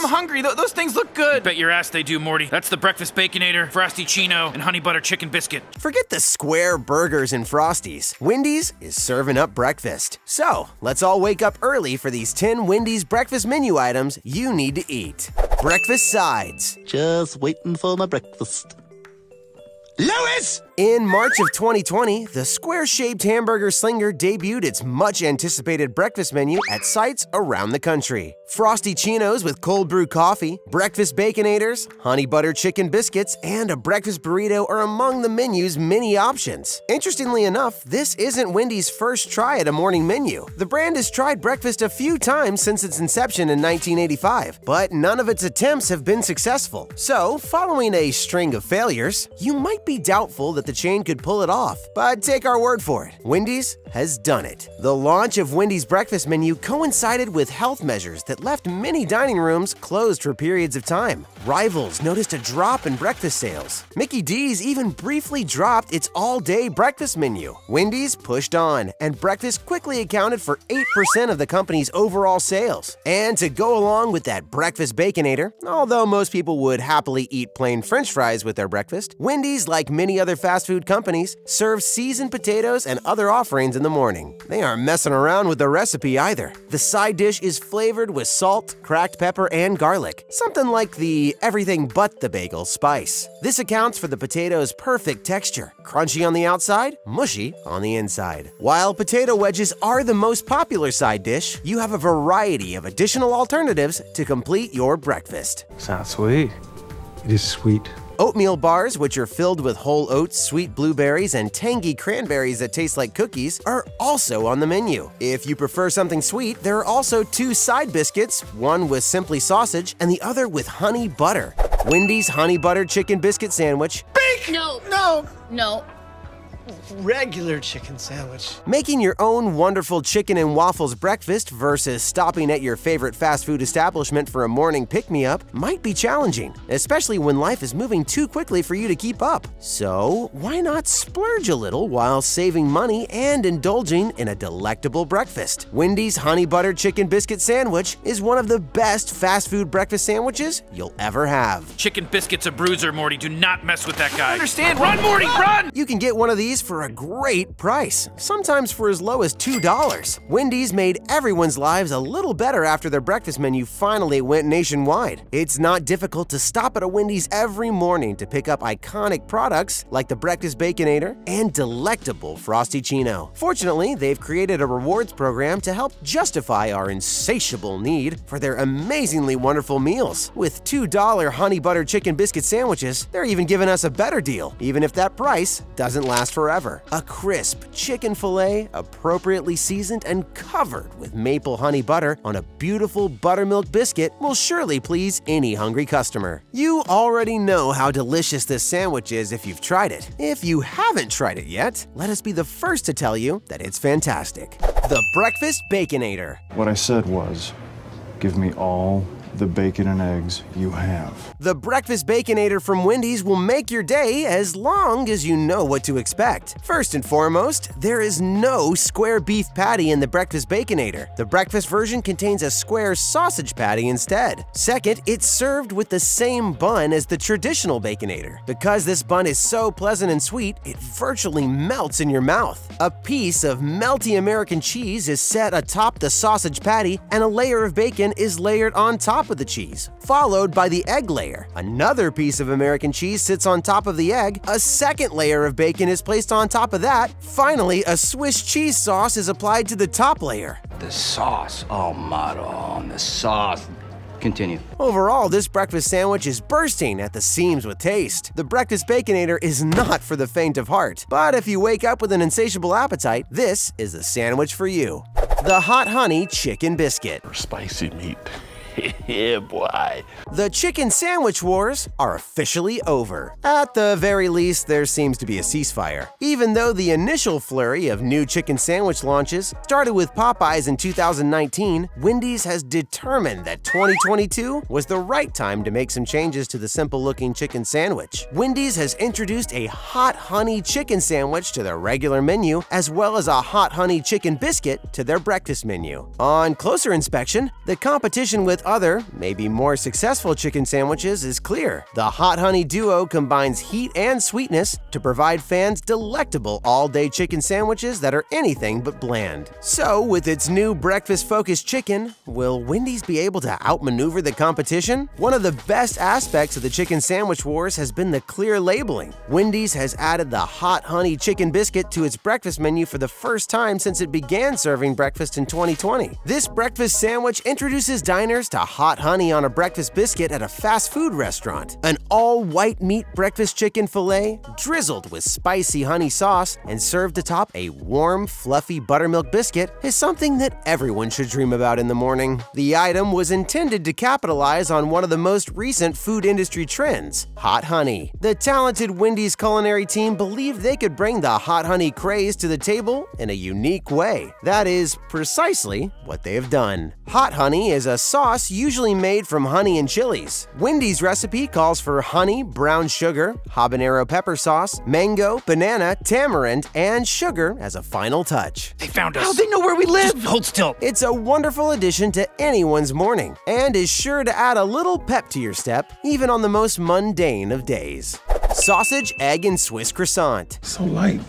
I'm hungry. Those things look good. Bet your ass they do, Morty. That's the Breakfast Baconator, Frosty Chino, and Honey Butter Chicken Biscuit. Forget the square burgers and Frosties. Wendy's is serving up breakfast. So, let's all wake up early for these 10 Wendy's breakfast menu items you need to eat. Breakfast sides. Just waiting for my breakfast. Louis! In March of 2020, the square-shaped hamburger slinger debuted its much-anticipated breakfast menu at sites around the country. Frosty Chinos with cold brew coffee, breakfast baconators, honey butter chicken biscuits, and a breakfast burrito are among the menu's many options. Interestingly enough, this isn't Wendy's first try at a morning menu. The brand has tried breakfast a few times since its inception in 1985, but none of its attempts have been successful. So, following a string of failures, you might be doubtful that the chain could pull it off, but take our word for it, Wendy's has done it. The launch of Wendy's breakfast menu coincided with health measures that left many dining rooms closed for periods of time. Rivals noticed a drop in breakfast sales. Mickey D's even briefly dropped its all-day breakfast menu. Wendy's pushed on, and breakfast quickly accounted for 8% of the company's overall sales. And to go along with that breakfast baconator, although most people would happily eat plain French fries with their breakfast, Wendy's, like many other fast food companies, serve seasoned potatoes and other offerings in the morning. They aren't messing around with the recipe either. The side dish is flavored with salt, cracked pepper, and garlic, something like the everything but the bagel spice. This accounts for the potato's perfect texture, crunchy on the outside, mushy on the inside. While potato wedges are the most popular side dish, you have a variety of additional alternatives to complete your breakfast. It's not sweet. It is sweet. Oatmeal bars, which are filled with whole oats, sweet blueberries, and tangy cranberries that taste like cookies, are also on the menu. If you prefer something sweet, there are also 2 side biscuits, one with simply sausage and the other with honey butter. Wendy's honey butter chicken biscuit sandwich. Bake! No. No. No. Regular chicken sandwich. Making your own wonderful chicken and waffles breakfast versus stopping at your favorite fast food establishment for a morning pick-me-up might be challenging, especially when life is moving too quickly for you to keep up. So why not splurge a little while saving money and indulging in a delectable breakfast? Wendy's honey butter chicken biscuit sandwich is one of the best fast food breakfast sandwiches you'll ever have. Chicken biscuit's a bruiser, Morty. Do not mess with that guy. I understand. Run, Morty, run! You can get one of these for a great price, sometimes for as low as $2. Wendy's made everyone's lives a little better after their breakfast menu finally went nationwide. It's not difficult to stop at a Wendy's every morning to pick up iconic products like the Breakfast Baconator and delectable Frosty Chino. Fortunately, they've created a rewards program to help justify our insatiable need for their amazingly wonderful meals. With $2 honey butter chicken biscuit sandwiches, they're even giving us a better deal, even if that price doesn't last forever. A crisp chicken fillet, appropriately seasoned and covered with maple honey butter on a beautiful buttermilk biscuit, will surely please any hungry customer. You already know how delicious this sandwich is if you've tried it. If you haven't tried it yet, let us be the first to tell you that it's fantastic. The Breakfast Baconator. What I said was, give me all the bacon and eggs you have. The Breakfast Baconator from Wendy's will make your day as long as you know what to expect. First and foremost, there is no square beef patty in the Breakfast Baconator. The breakfast version contains a square sausage patty instead. Second, it's served with the same bun as the traditional Baconator. Because this bun is so pleasant and sweet, it virtually melts in your mouth. A piece of melty American cheese is set atop the sausage patty, and a layer of bacon is layered on top of the cheese, followed by the egg layer. Another piece of American cheese sits on top of the egg, a second layer of bacon is placed on top of that, finally a Swiss cheese sauce is applied to the top layer. The sauce, oh my God, the sauce. Continue. Overall, this breakfast sandwich is bursting at the seams with taste. The Breakfast Baconator is not for the faint of heart, but if you wake up with an insatiable appetite, this is the sandwich for you. The Hot Honey Chicken Biscuit. Or spicy meat. Yeah, boy. The chicken sandwich wars are officially over. At the very least, there seems to be a ceasefire. Even though the initial flurry of new chicken sandwich launches started with Popeyes in 2019, Wendy's has determined that 2022 was the right time to make some changes to the simple-looking chicken sandwich. Wendy's has introduced a hot honey chicken sandwich to their regular menu, as well as a hot honey chicken biscuit to their breakfast menu. On closer inspection, the competition with other, maybe more successful chicken sandwiches is clear. The Hot Honey Duo combines heat and sweetness to provide fans delectable all-day chicken sandwiches that are anything but bland. So, with its new breakfast-focused chicken, will Wendy's be able to outmaneuver the competition? One of the best aspects of the chicken sandwich wars has been the clear labeling. Wendy's has added the Hot Honey Chicken Biscuit to its breakfast menu for the first time since it began serving breakfast in 2020. This breakfast sandwich introduces diners to hot honey on a breakfast biscuit at a fast food restaurant. An all-white meat breakfast chicken fillet, drizzled with spicy honey sauce and served atop a warm, fluffy buttermilk biscuit, is something that everyone should dream about in the morning. The item was intended to capitalize on one of the most recent food industry trends, hot honey. The talented Wendy's culinary team believed they could bring the hot honey craze to the table in a unique way. That is precisely what they have done. Hot honey is a sauce usually made from honey and chilies. Wendy's recipe calls for honey, brown sugar, habanero pepper sauce, mango, banana, tamarind, and sugar as a final touch. They found us! How they know where we live? Just hold still! It's a wonderful addition to anyone's morning and is sure to add a little pep to your step, even on the most mundane of days. Sausage, egg, and Swiss croissant. So light,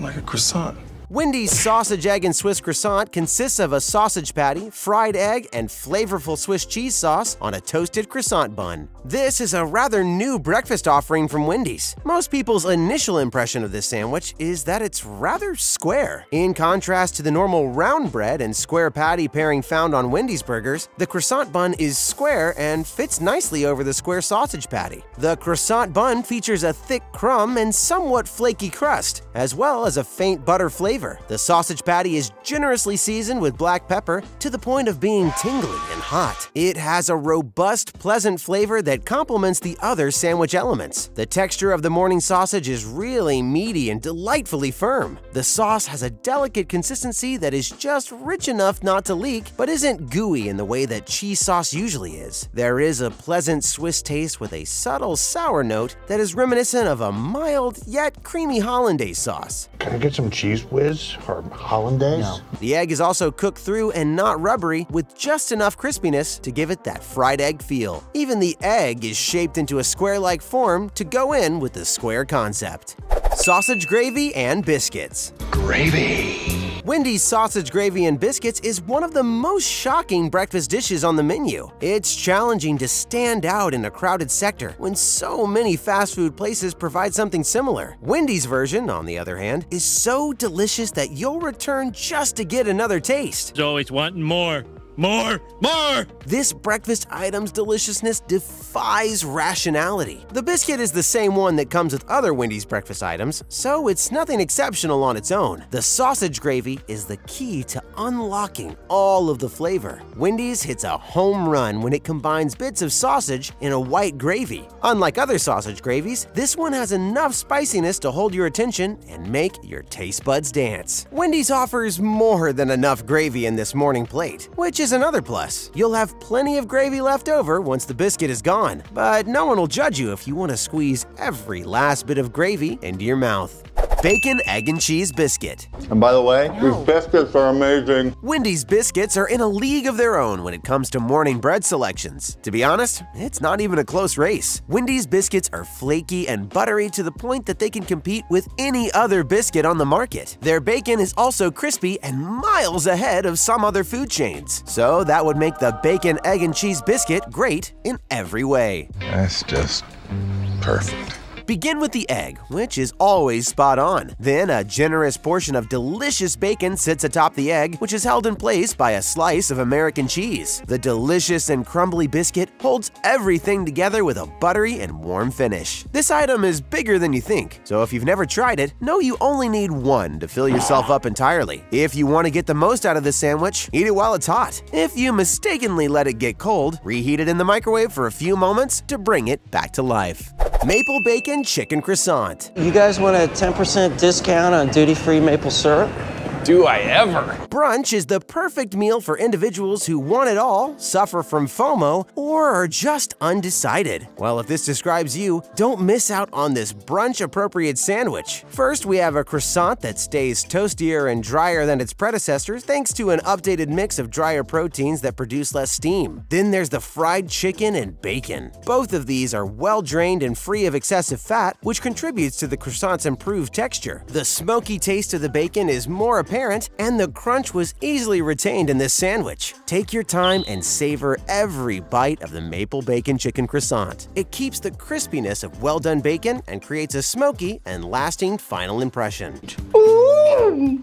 like a croissant. Wendy's sausage, egg, and Swiss croissant consists of a sausage patty, fried egg, and flavorful Swiss cheese sauce on a toasted croissant bun. This is a rather new breakfast offering from Wendy's. Most people's initial impression of this sandwich is that it's rather square. In contrast to the normal round bread and square patty pairing found on Wendy's burgers, the croissant bun is square and fits nicely over the square sausage patty. The croissant bun features a thick crumb and somewhat flaky crust, as well as a faint butter flavor. The sausage patty is generously seasoned with black pepper to the point of being tingly and hot. It has a robust, pleasant flavor that complements the other sandwich elements. The texture of the morning sausage is really meaty and delightfully firm. The sauce has a delicate consistency that is just rich enough not to leak, but isn't gooey in the way that cheese sauce usually is. There is a pleasant Swiss taste with a subtle sour note that is reminiscent of a mild yet creamy hollandaise sauce. Can I get some cheese whiz? Or hollandaise? No. The egg is also cooked through and not rubbery, with just enough crispiness to give it that fried egg feel. Even the egg is shaped into a square-like form to go in with the square concept. Sausage gravy and biscuits. Gravy. Wendy's sausage gravy and biscuits is one of the most shocking breakfast dishes on the menu. It's challenging to stand out in a crowded sector when so many fast food places provide something similar. Wendy's version, on the other hand, is so delicious that you'll return just to get another taste. Always wanting more. More! More! This breakfast item's deliciousness defies rationality. The biscuit is the same one that comes with other Wendy's breakfast items, so it's nothing exceptional on its own. The sausage gravy is the key to unlocking all of the flavor. Wendy's hits a home run when it combines bits of sausage in a white gravy. Unlike other sausage gravies, this one has enough spiciness to hold your attention and make your taste buds dance. Wendy's offers more than enough gravy in this morning plate, which is another plus. You'll have plenty of gravy left over once the biscuit is gone, but no one will judge you if you want to squeeze every last bit of gravy into your mouth. Bacon, egg, and cheese biscuit. And by the way, these biscuits are amazing. Wendy's biscuits are in a league of their own when it comes to morning bread selections. To be honest, it's not even a close race. Wendy's biscuits are flaky and buttery to the point that they can compete with any other biscuit on the market. Their bacon is also crispy and miles ahead of some other food chains. So that would make the bacon, egg, and cheese biscuit great in every way. That's just perfect. Begin with the egg, which is always spot on. Then a generous portion of delicious bacon sits atop the egg, which is held in place by a slice of American cheese. The delicious and crumbly biscuit holds everything together with a buttery and warm finish. This item is bigger than you think, so if you've never tried it, know you only need one to fill yourself up entirely. If you want to get the most out of this sandwich, eat it while it's hot. If you mistakenly let it get cold, reheat it in the microwave for a few moments to bring it back to life. Maple bacon chicken croissant. You guys want a 10% discount on duty-free maple syrup? do I ever! Brunch is the perfect meal for individuals who want it all, suffer from FOMO, or are just undecided. Well, if this describes you, don't miss out on this brunch-appropriate sandwich. First, we have a croissant that stays toastier and drier than its predecessors thanks to an updated mix of drier proteins that produce less steam. Then there's the fried chicken and bacon. Both of these are well-drained and free of excessive fat, which contributes to the croissant's improved texture. The smoky taste of the bacon is more apparent, and the crunch was easily retained in this sandwich. Take your time and savor every bite of the maple bacon chicken croissant. It keeps the crispiness of well-done bacon and creates a smoky and lasting final impression. Ooh.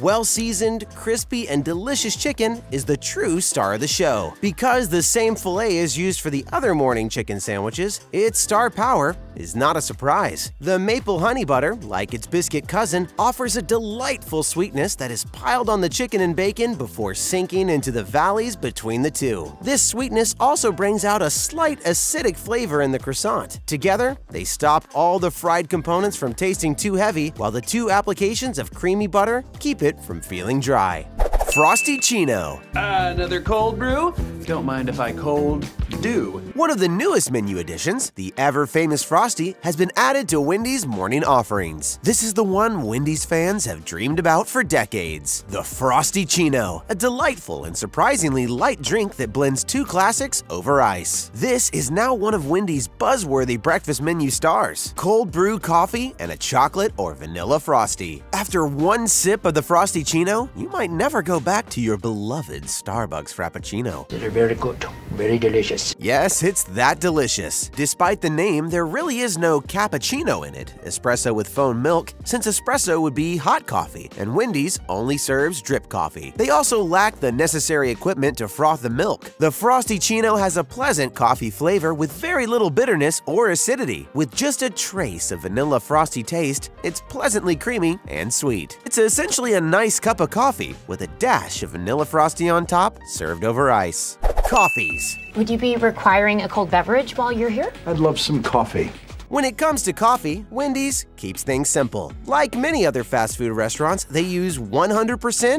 Well-seasoned, crispy, and delicious chicken is the true star of the show. Because the same fillet is used for the other morning chicken sandwiches, its star power is not a surprise. The maple honey butter, like its biscuit cousin, offers a delightful sweetness that is piled on the chicken and bacon before sinking into the valleys between the two. This sweetness also brings out a slight acidic flavor in the croissant. Together, they stop all the fried components from tasting too heavy, while the two applications of creamy butter keep it from feeling dry. Frosty Chino. Another cold brew? Don't mind if I cold do. One of the newest menu additions, the ever-famous Frosty, has been added to Wendy's morning offerings. This is the one Wendy's fans have dreamed about for decades. The Frosty Chino, a delightful and surprisingly light drink that blends two classics over ice. This is now one of Wendy's buzzworthy breakfast menu stars. Cold brew coffee and a chocolate or vanilla Frosty. After one sip of the Frosty Chino, you might never go back to your beloved Starbucks Frappuccino. They're very good, very delicious. Yes, it's that delicious. Despite the name, there really is no cappuccino in it, espresso with foam milk, since espresso would be hot coffee, and Wendy's only serves drip coffee. They also lack the necessary equipment to froth the milk. The Frosty Chino has a pleasant coffee flavor with very little bitterness or acidity. With just a trace of vanilla frosty taste, it's pleasantly creamy and sweet. It's essentially a nice cup of coffee with a dash of vanilla frosty on top, served over ice. Coffees. Would you be requiring a cold beverage while you're here? I'd love some coffee. When it comes to coffee, Wendy's keeps things simple. Like many other fast food restaurants, they use 100%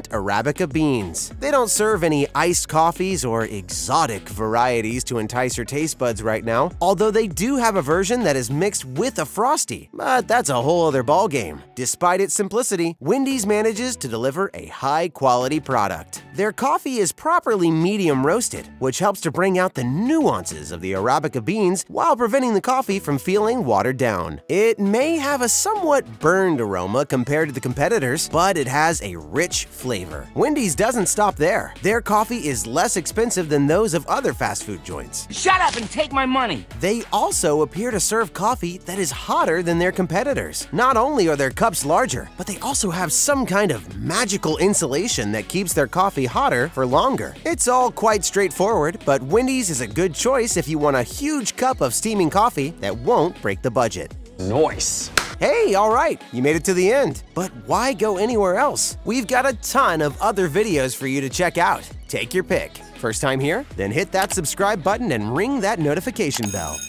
Arabica beans. They don't serve any iced coffees or exotic varieties to entice your taste buds right now, although they do have a version that is mixed with a Frosty, but that's a whole other ballgame. Despite its simplicity, Wendy's manages to deliver a high-quality product. Their coffee is properly medium roasted, which helps to bring out the nuances of the Arabica beans while preventing the coffee from feeling watered down. It may have a somewhat burned aroma compared to the competitors, but it has a rich flavor. Wendy's doesn't stop there. Their coffee is less expensive than those of other fast food joints. Shut up and take my money! They also appear to serve coffee that is hotter than their competitors. Not only are their cups larger, but they also have some kind of magical insulation that keeps their coffee hotter for longer. It's all quite straightforward, but Wendy's is a good choice if you want a huge cup of steaming coffee that won't break the budget. Nice. Hey, all right, you made it to the end. But why go anywhere else? We've got a ton of other videos for you to check out. Take your pick. First time here? Then hit that subscribe button and ring that notification bell.